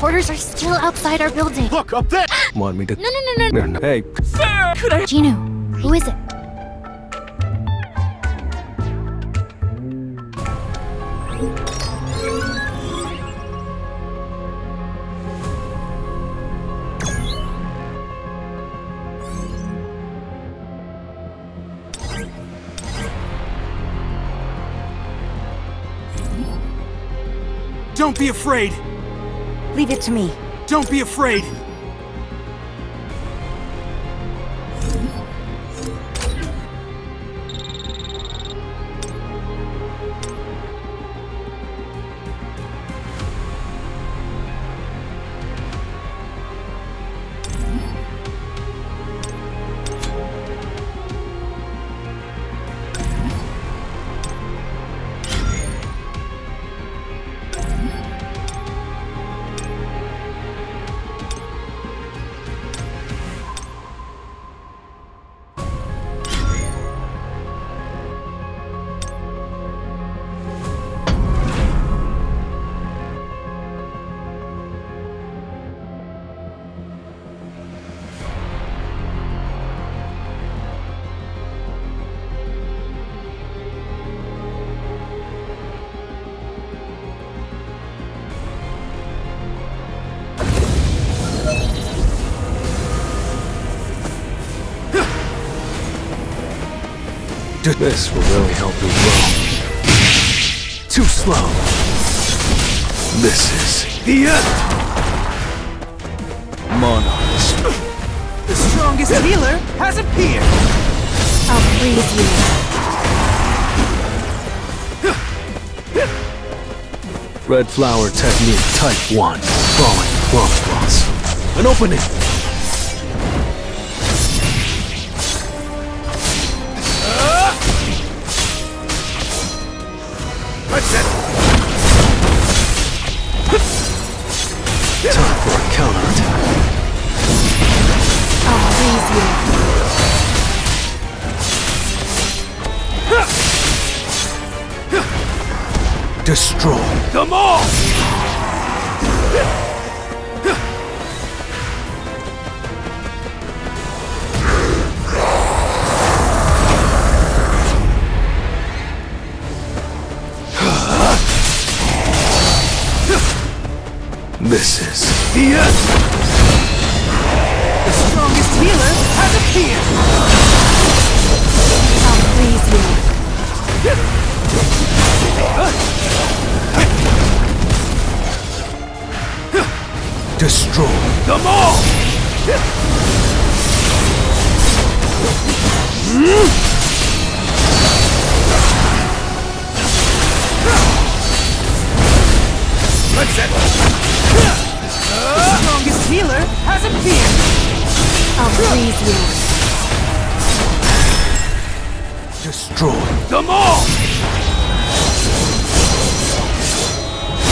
reporters are still outside our building. Look, up there! Want me to... No, no, no, no, no. Hey. Sir! Could I... Gino, who is it? Don't be afraid. Leave it to me. Don't be afraid. This will really help me grow. Too slow. This is the end. Monarchs. The strongest healer has appeared. I'll freeze you. Red flower technique type 1. Falling close cross. An opening. Destroy them all! This is the end! The strongest healer has appeared! I'll freeze you! Destroy them all! Let's set. The strongest healer has appeared! I'll freeze you. Destroy them all!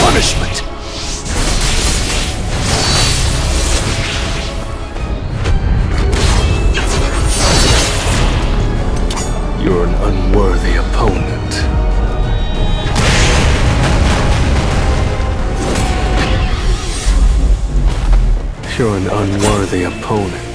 Punishment! You're an unworthy opponent. You're an unworthy opponent.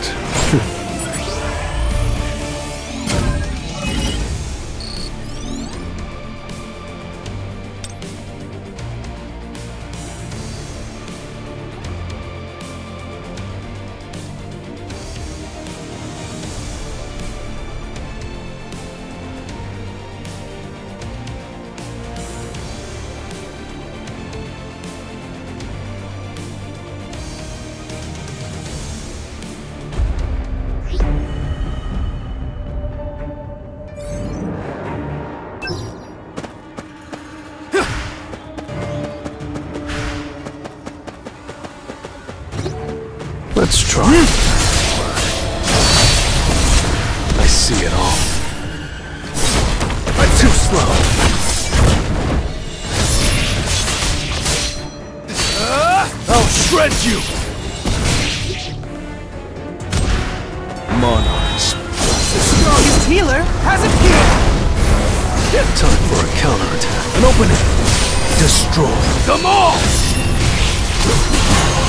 Destroy them all!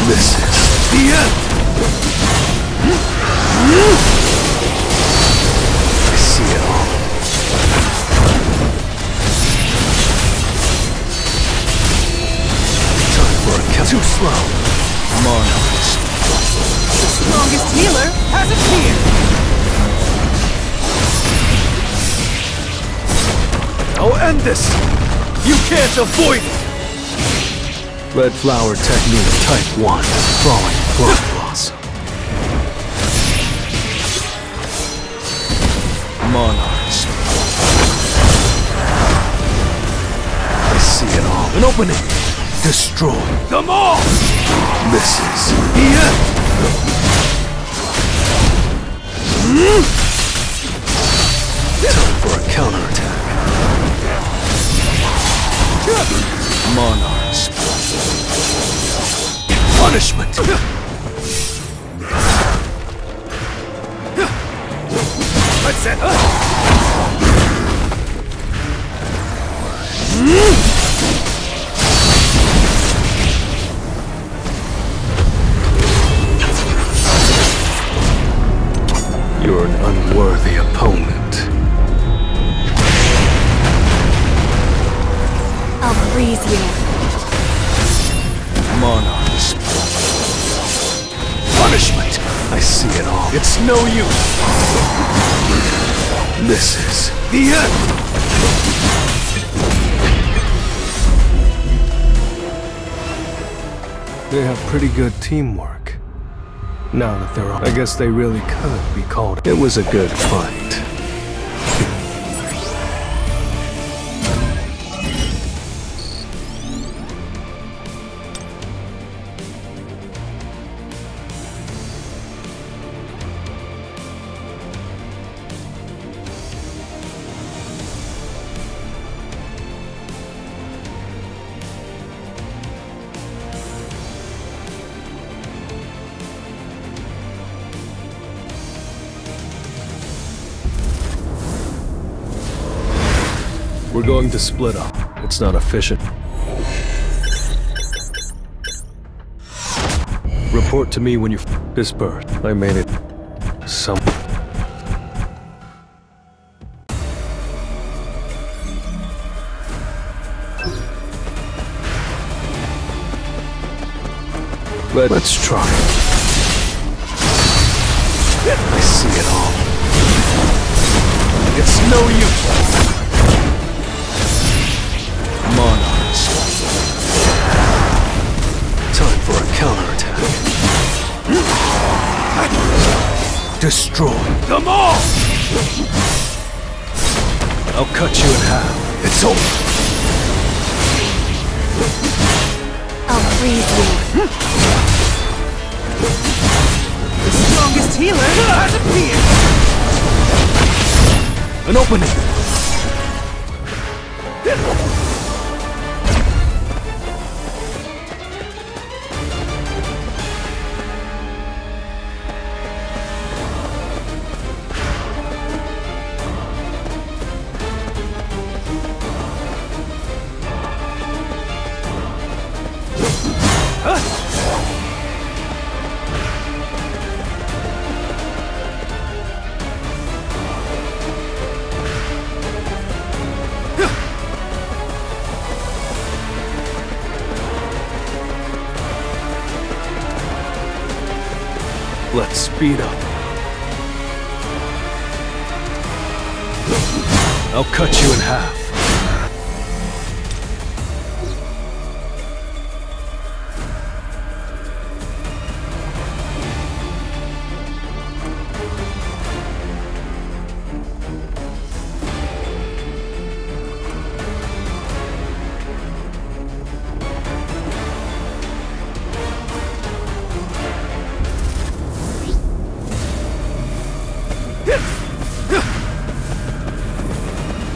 This is the end. I see it all. Time for a count. Too slow. Mono. The strongest healer has appeared. I'll end this. You can't avoid it. Red Flower Technique Type 1, Crawling Blood Blossom. Monarchs. I see it all. An opening! Destroy them all! This is the end! Time for a counterattack. Monarchs. Punishment! That's it! You're an unworthy opponent. I'll freeze you. Monarchs. Punishment! I see it all. It's no use. This is the end. They have pretty good teamwork. Now that they're all, I guess they really could be called. It was a good fight. We're going to split up. It's not efficient. Report to me when you disperse. I made it. Some. Let's try. I see it all. It's no use. Time for a counterattack. Destroy them all! I'll cut you in half. It's over. I'll freeze you. The strongest healer has appeared! An opening! Let's speed up. I'll cut you in half.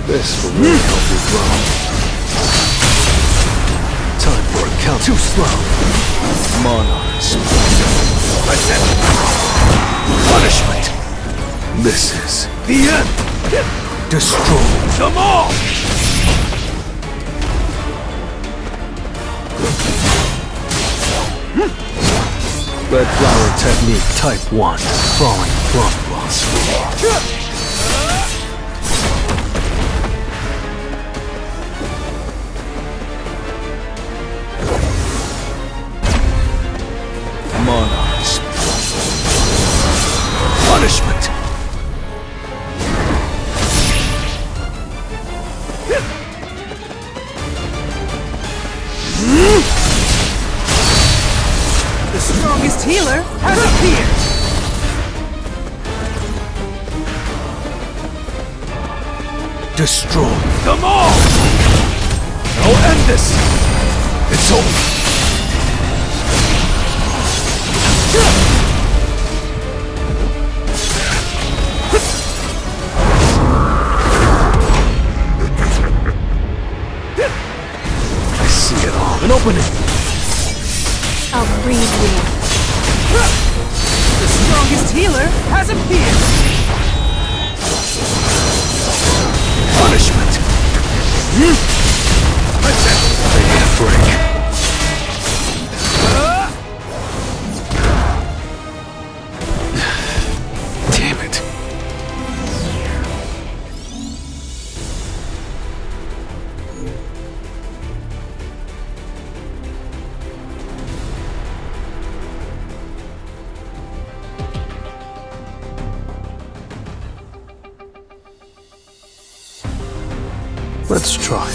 This will really help you grow. Time for a count. Too slow. Monarchs. That's it. Punishment. This is the end. Destroy them all. Red Flower Technique Type 1, Crawling Plum Blossom. Monarch's Punishment. The strongest healer has appeared! Destroy them all! I'll end this! It's over! I see it all. An opening! I'll breathe you. The strongest healer has appeared! Punishment! Attack! They can't break. Damn it. Let's try.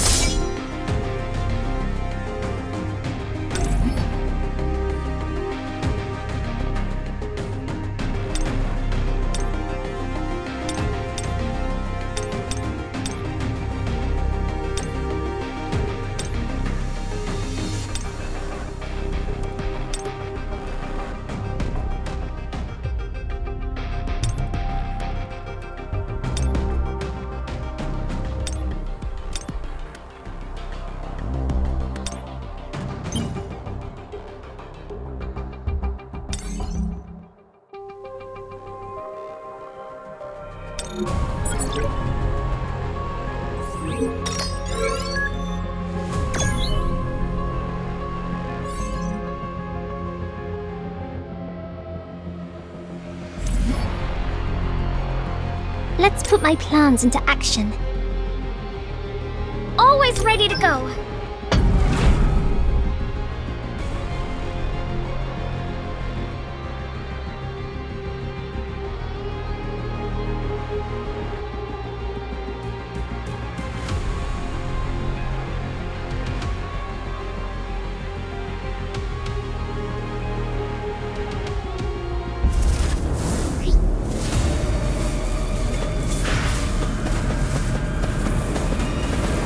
Let's put my plans into action. Always ready to go!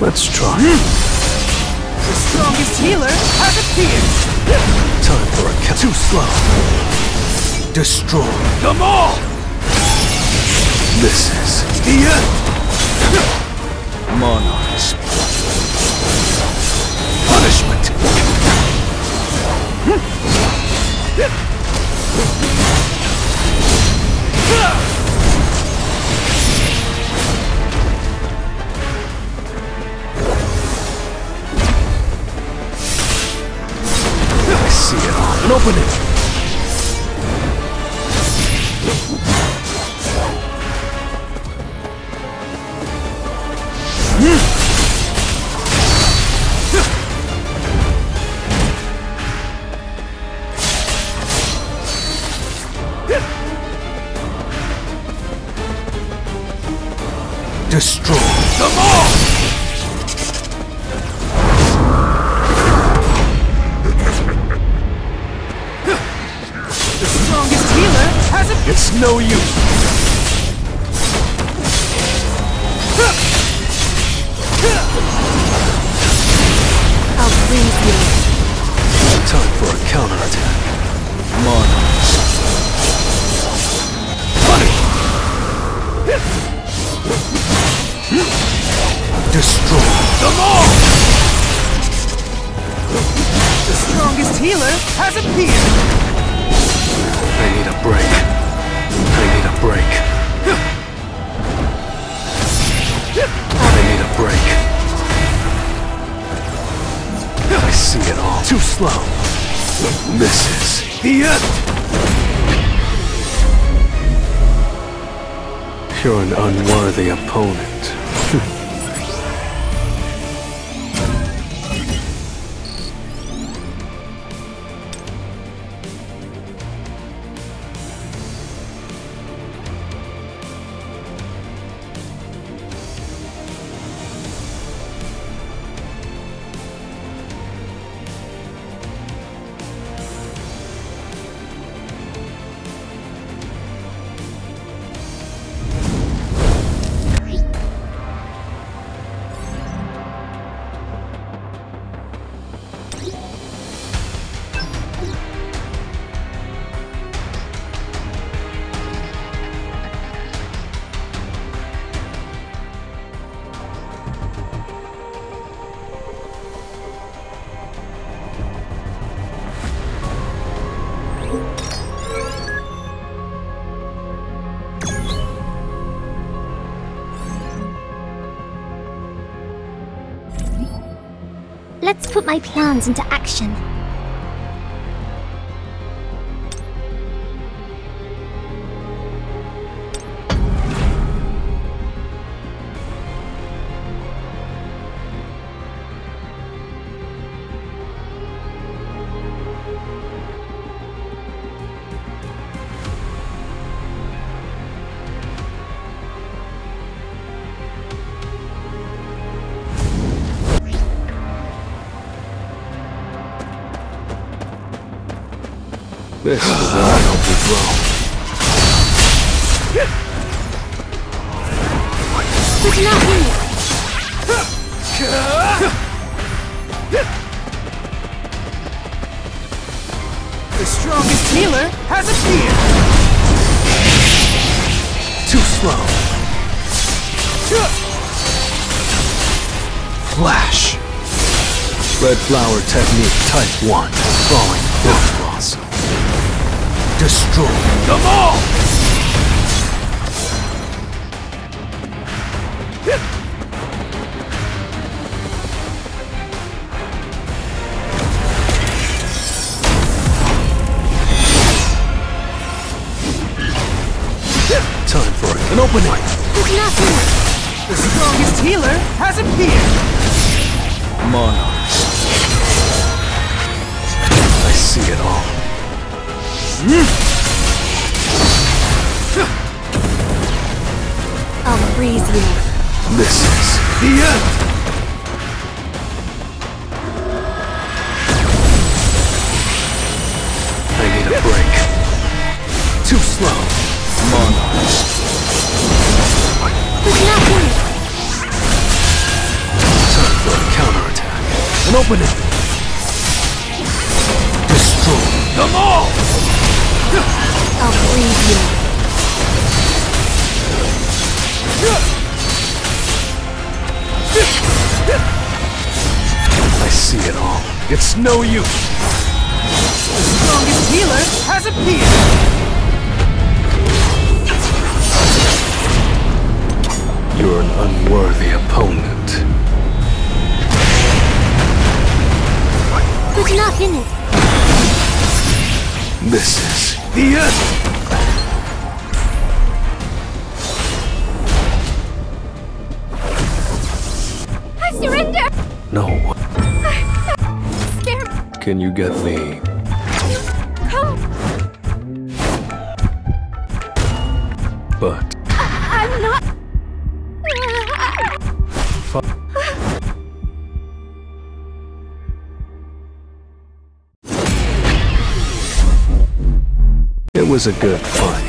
Let's try. The strongest healer has appeared! Time for a cut. Too slow. Destroy them all! This is the end! Monarch's Punishment! Open it! Destroy them all! It's no use! I'll freeze you. Time for a counterattack. Monarchs. Funny! Destroy them all! The strongest healer has appeared! I need a break. I need a break. I see it all. Too slow. This is the end. You're an unworthy opponent. Let's put my plans into action. This is an ugly blow. It's not me. The strongest healer has a fear. Too slow. Flash. Red flower technique type 1. Falling Wolf Blossom. Destroy them all! Time for an open night! The strongest healer has appeared! Monarchs. I see it all. I'll freeze you. This is the end. I need a break. Too slow. Monarchs. Time for a counterattack. An opening. Destroy them all! I'll freeze you. I see it all. It's no use. The strongest healer has appeared. You're an unworthy opponent. There's not in it. This is the end. I surrender. No. I'm scared. Can you get me? Come. But I'm not. It was a good fight.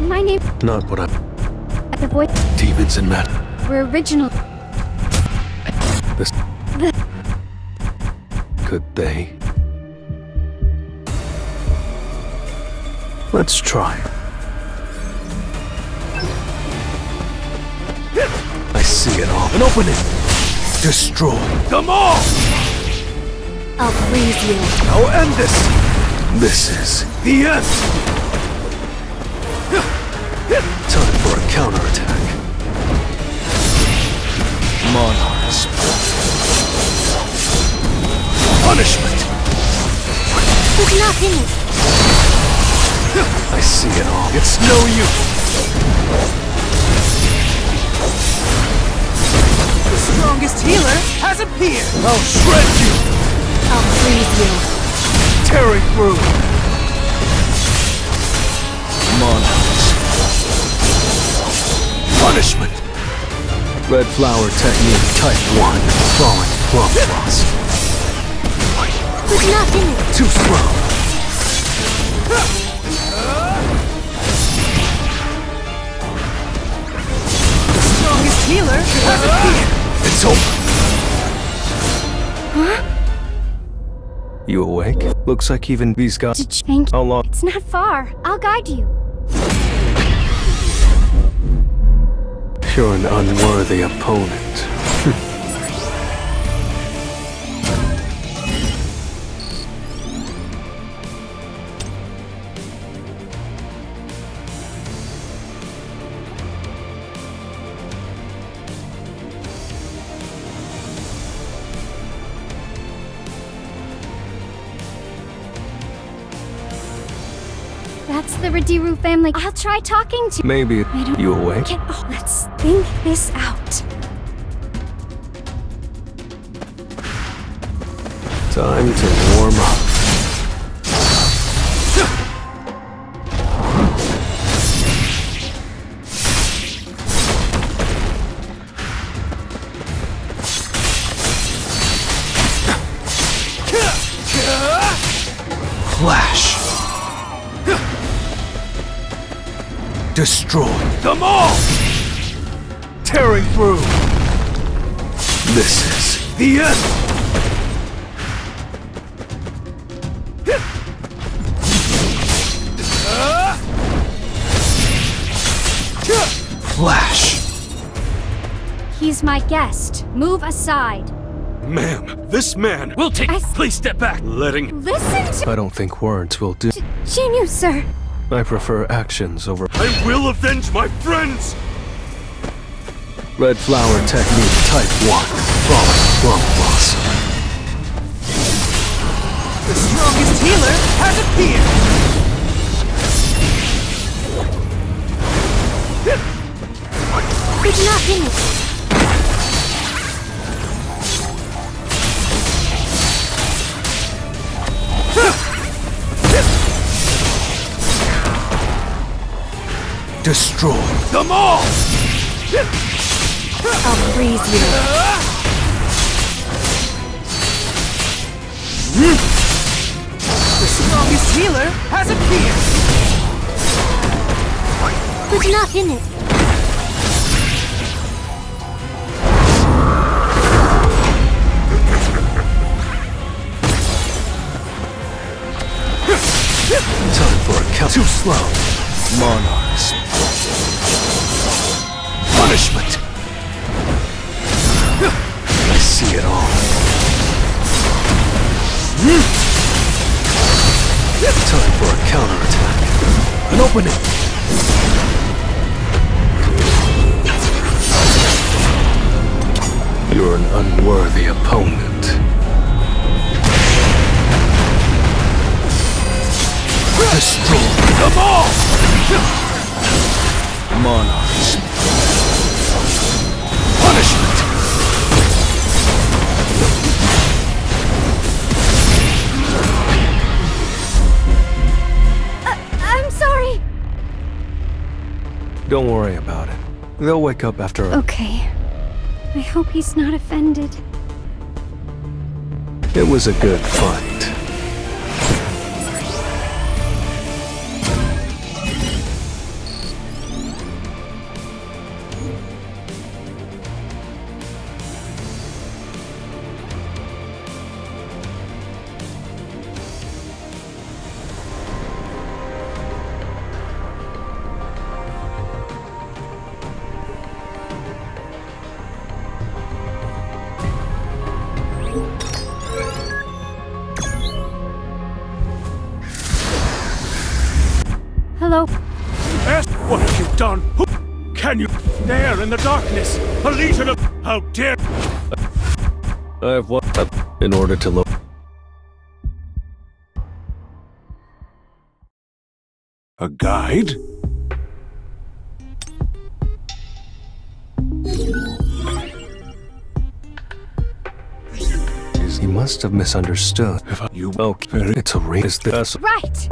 My name. Not what I. At the voice. Demons and men. We're original. This. The. Could they? Let's try. I see it all. And open it! Destroy them all! I'll freeze you. I'll end this! This is the end! Time for a counterattack. Monarch's blood. Punishment! It's not in it. I see it all. It's no use! The strongest healer has appeared! I'll shred you! I'll freeze you! Tearing through! Monarchs. Punishment! Red flower technique type 1. Falling plum frost. There's nothing! Too strong! The strongest healer has appeared! It's over. Huh? You awake? Looks like even these guys. How long? It's not far. I'll guide you. You're an unworthy opponent. That's the Ridiru family. I'll try talking to maybe you awake. Let's think this out. Time to warm up. Flash. Destroy them all! Tearing through! This is the end! Flash! He's my guest. Move aside. Ma'am, this man will take- Please step back! Letting- Listen to- I don't think words will do- Jinyu, sir! I prefer actions over- I will avenge my friends! Red flower technique type 1. Falling plum blossom. The strongest healer has appeared! It's not finished! Destroy them all! I'll freeze you. The strongest healer has appeared! There's not in it. Time for a count. Too slow. Monarchs. Punishment! I see it all. Time for a counterattack. And open it! You're an unworthy opponent. Destroy them all! Monarchs. Punishment! I'm sorry. Don't worry about it. They'll wake up after a... Okay. I hope he's not offended. It was a good fight. Ask what have you done? Who can you? There in the darkness, a legion of how dare I have walked up in order to look. A guide? He must have misunderstood. If I, you will, it's a race. That's right.